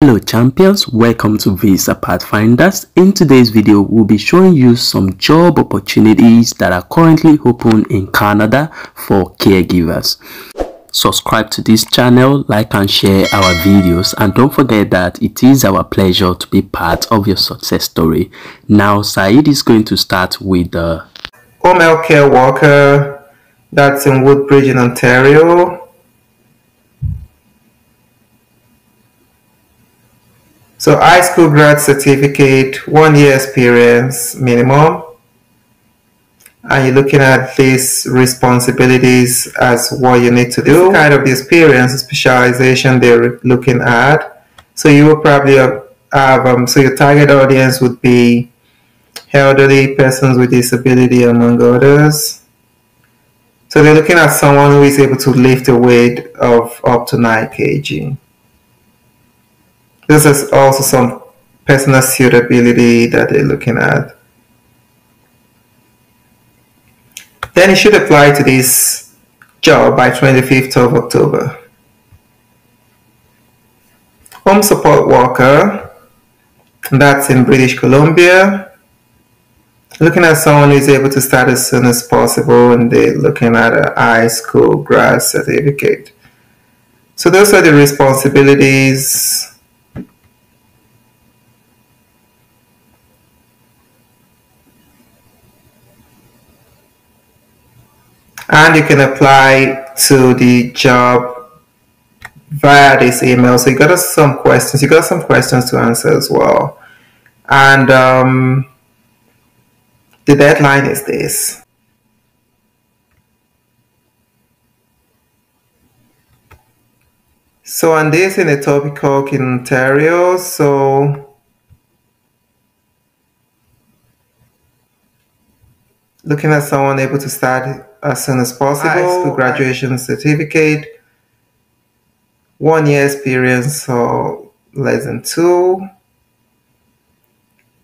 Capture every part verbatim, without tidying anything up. Hello champions, welcome to Visa Pathfinders. In today's video, we'll be showing you some job opportunities that are currently open in Canada for caregivers. Subscribe to this channel, like and share our videos, and don't forget that it is our pleasure to be part of your success story. Now Saeed is going to start with the home healthcare worker that's in Woodbridge in Ontario. So high school grad certificate, one year experience minimum, and you're looking at these responsibilities as what you need to do. This kind of experience, specialization they're looking at. So you will probably have, um, so your target audience would be elderly persons with disability among others. So they're looking at someone who is able to lift a weight of up to nine kilograms. This is also some personal suitability that they're looking at. Then you should apply to this job by twenty-fifth of October. Home support worker, that's in British Columbia. Looking at someone who's able to start as soon as possible, and they're looking at a high school grad certificate. So those are the responsibilities. And you can apply to the job via this email. So you got some questions. You got some questions to answer as well. And um, the deadline is this. So, and this in the Tobicoke in Ontario. So looking at someone able to start as soon as possible. High school graduation certificate, one year experience or less than two.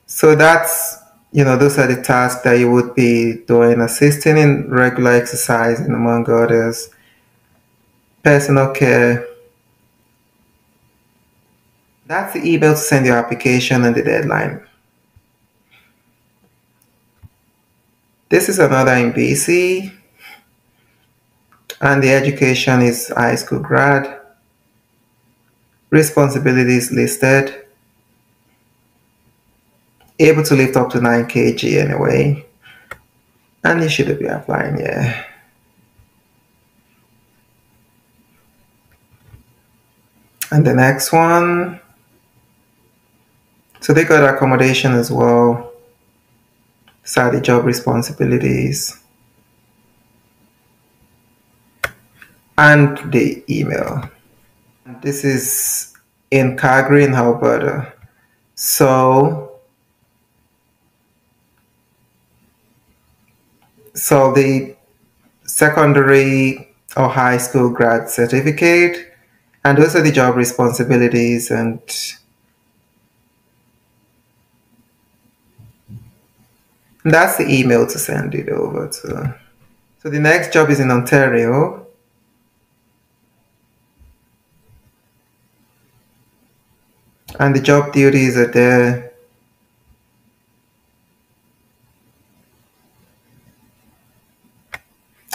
So that's, you know, those are the tasks that you would be doing, assisting in regular exercise and among others, personal care. That's the email to send your application and the deadline. This is another in B C, and the education is high school grad. Responsibilities listed. Able to lift up to nine kilograms anyway. And you should be applying, yeah. And the next one. So they got accommodation as well. Study job responsibilities and the email. This is in Calgary in Alberta. So, so the secondary or high school grad certificate, and those are the job responsibilities and that's the email to send it over to. So the next job is in Ontario. And the job duties are there.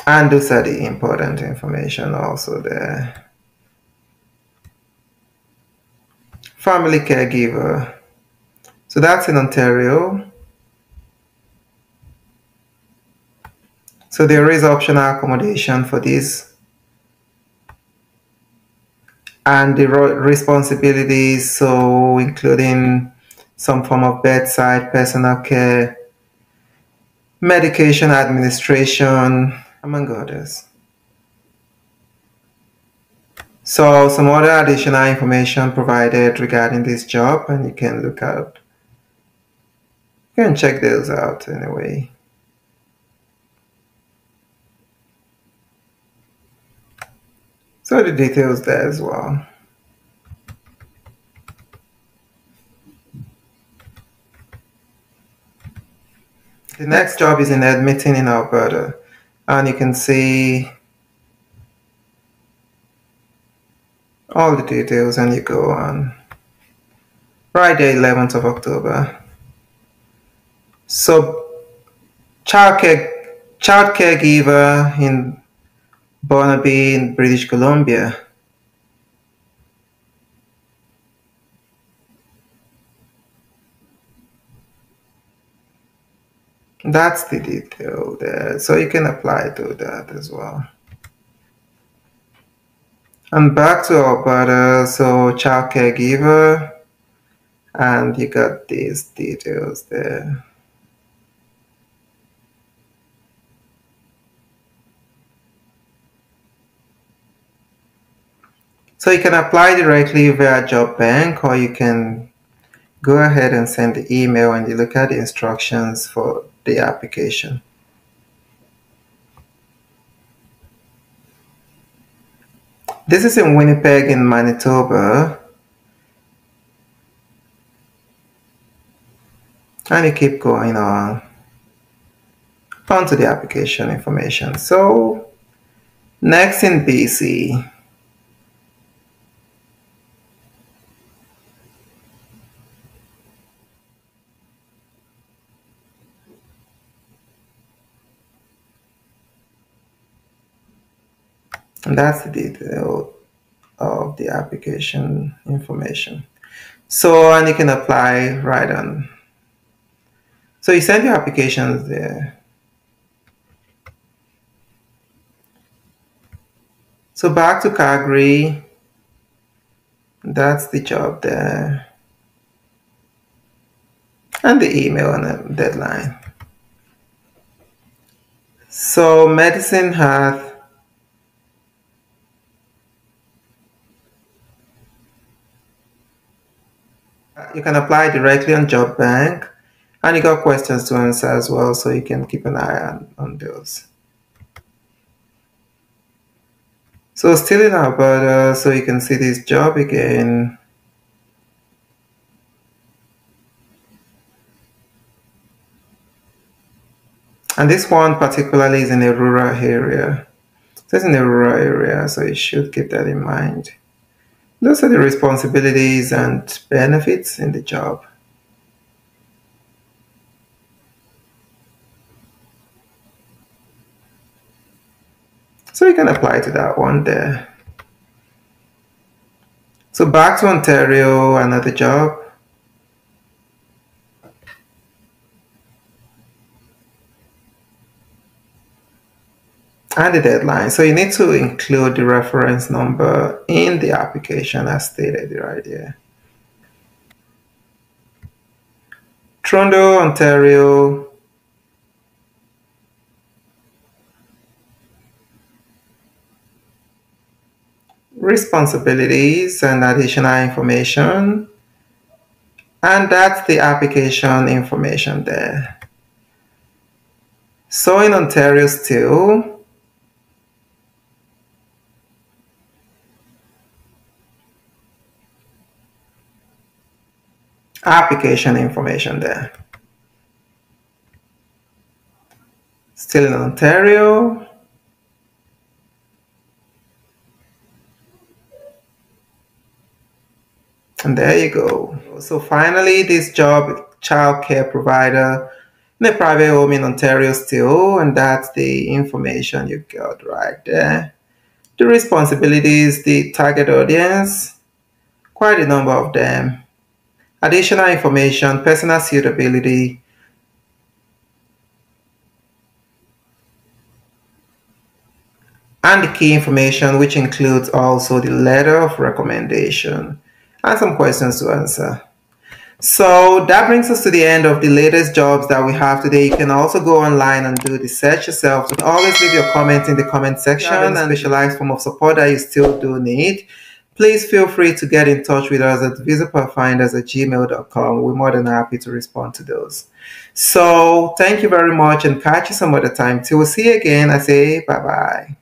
And those are the important information also there. Family caregiver. So that's in Ontario. So there is optional accommodation for this, and the responsibilities, so including some form of bedside, personal care, medication administration, among others. So some other additional information provided regarding this job, and you can look out, you can check those out anyway. So the details there as well. The next job is in Edmonton in Alberta, and you can see all the details and you go on. Friday, eleventh of October. So child care, child caregiver in Bonna B in British Columbia. That's the detail there, so you can apply to that as well. And back to our border, so child caregiver, and you got these details there. So you can apply directly via Job Bank, or you can go ahead and send the email and you look at the instructions for the application. This is in Winnipeg in Manitoba, and you keep going on onto the application information. So next in B C. And that's the detail of the application information. So, and you can apply right on. So you send your applications there. So back to Calgary. That's the job there. And the email and the deadline. So Medicine Hat. You can apply directly on Job Bank, and you got questions to answer as well, so you can keep an eye on, on those. So still in our border, so you can see this job again. And this one particularly is in a rural area. So it's in a rural area, so you should keep that in mind. Those are the responsibilities and benefits in the job. So you can apply to that one there. So back to Ontario, another job. And the deadline. So you need to include the reference number in the application as stated right here. Toronto, Ontario. Responsibilities and additional information. And that's the application information there. So in Ontario still, application information there. Still in Ontario. And there you go. So finally, this job, child care provider in a private home in Ontario still, and that's the information you got right there. The responsibilities, the target audience, quite a number of them. Additional information, personal suitability, and the key information, which includes also the letter of recommendation and some questions to answer. So that brings us to the end of the latest jobs that we have today. You can also go online and do the search yourself. So always leave your comments in the comment section, and specialized form of support that you still do need. Please feel free to get in touch with us at visa pathfinders at gmail dot com. We're more than happy to respond to those. So thank you very much, and catch you some other time. Till we'll see you again, I say bye-bye.